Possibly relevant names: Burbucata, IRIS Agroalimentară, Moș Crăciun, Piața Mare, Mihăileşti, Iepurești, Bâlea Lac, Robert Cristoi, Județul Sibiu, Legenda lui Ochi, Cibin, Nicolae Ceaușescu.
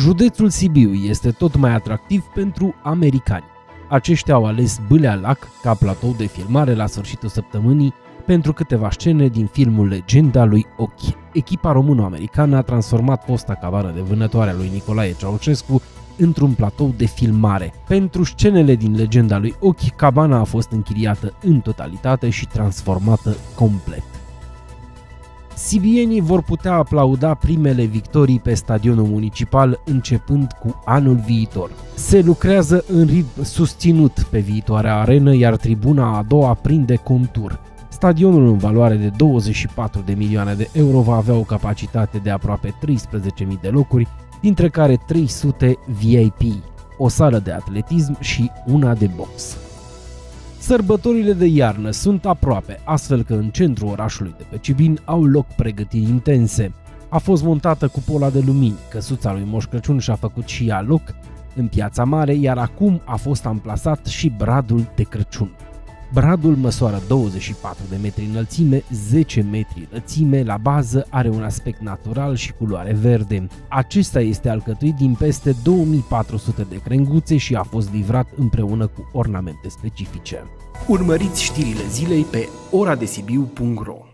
Județul Sibiu este tot mai atractiv pentru americani. Aceștia au ales Bâlea Lac ca platou de filmare la sfârșitul săptămânii pentru câteva scene din filmul Legenda lui Ochi. Echipa româno-americană a transformat fosta cabană de vânătoare a lui Nicolae Ceaușescu într-un platou de filmare. Pentru scenele din Legenda lui Ochi, cabana a fost închiriată în totalitate și transformată complet. Sibienii vor putea aplauda primele victorii pe stadionul municipal începând cu anul viitor. Se lucrează în ritm susținut pe viitoarea arenă, iar tribuna a doua prinde contur. Stadionul, în valoare de 24 de milioane de euro, va avea o capacitate de aproape 13.000 de locuri, dintre care 300 VIP, o sală de atletism și una de box. Sărbătorile de iarnă sunt aproape, astfel că în centrul orașului de pe Cibin au loc pregătiri intense. A fost montată cupola de lumini, căsuța lui Moș Crăciun și-a făcut și ea loc în Piața Mare, iar acum a fost amplasat și bradul de Crăciun. Bradul măsoară 24 de metri înălțime, 10 metri lățime, la bază are un aspect natural și culoare verde. Acesta este alcătuit din peste 2400 de crenguțe și a fost livrat împreună cu ornamente specifice. Urmăriți știrile zilei pe oradesibiu.ro.